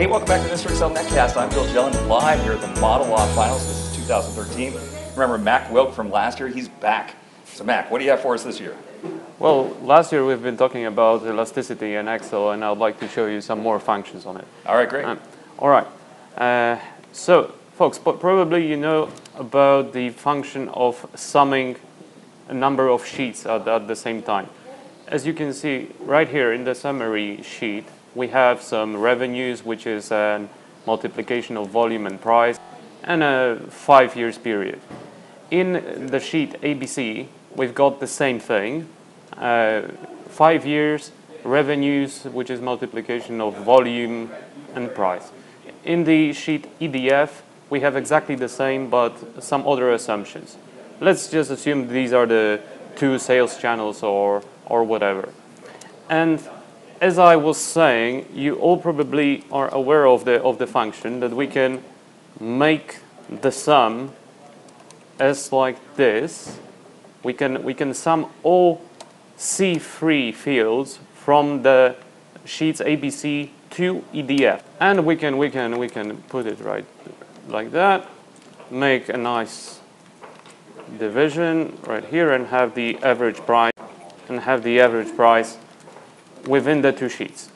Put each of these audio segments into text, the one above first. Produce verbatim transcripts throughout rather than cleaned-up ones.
Hey, welcome back to the MrExcel Netcast. I'm Bill Jelen, live here at the ModelOff Finals. This is two thousand thirteen. Remember Mack Wilk from last year? He's back. So Mack, what do you have for us this year? Well, last year we've been talking about elasticity in Excel, and I'd like to show you some more functions on it. All right, great. Um, all right. Uh, so, folks, but probably you know about the function of summing a number of sheets at, at the same time. As you can see right here in the summary sheet, we have some revenues, which is a multiplication of volume and price, and a five years period. In the sheet A B C, we've got the same thing, uh, five years, revenues, which is multiplication of volume and price. In the sheet E D F, we have exactly the same, but some other assumptions. Let's just assume these are the two sales channels or, or whatever. And as I was saying, you all probably are aware of the, of the function that we can make the sum as like this. We can, we can sum all C three fields from the sheets A B C to E D F. And we can, we can, we can put it right like that, make a nice division right here and have the average price, and have the average price within the two sheets.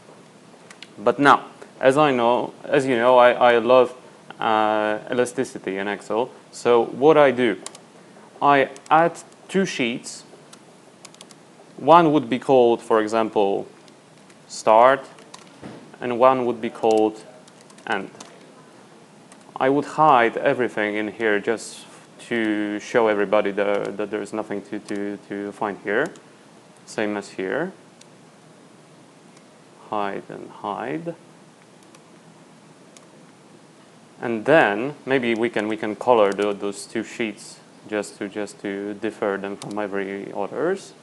But now, as I know, as you know, I, I love uh, elasticity in Excel. So what I do, I add two sheets. One would be called, for example, start, and one would be called end. I would hide everything in here just to show everybody that, that there's nothing to, to, to find here. Same as here. Hide and hide, and then maybe we can we can color the, those two sheets just to just to differ them from every others.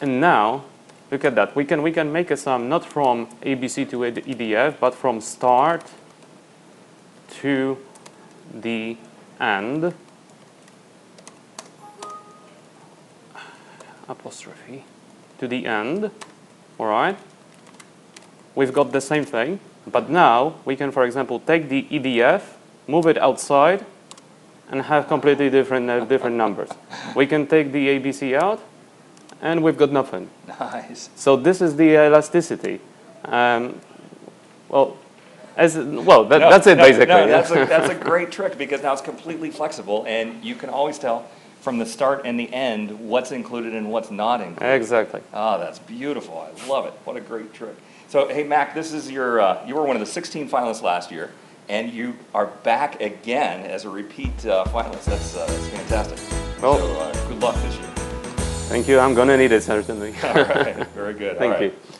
And now look at that. We can we can make a sum not from A B C to E D F, but from start to the end. Apostrophe to the end. All right. We've got the same thing, but now we can, for example, take the E D F, move it outside, and have completely different uh, different numbers. We can take the A B C out, and we've got nothing. Nice. So this is the elasticity. Um, well, as well, that, no, that's it no, basically. No, that's, a, that's a great trick because now it's completely flexible, and you can always tell from the start and the end what's included and what's not included. Exactly. Ah, that's beautiful. I love it. What a great trick. So, hey, Mack, this is your, uh, you were one of the sixteen finalists last year, and you are back again as a repeat uh, finalist. That's, uh, that's fantastic. Well, so, uh, good luck this year. Thank you. I'm going to need it, certainly. All right. Very good. Thank All right. you.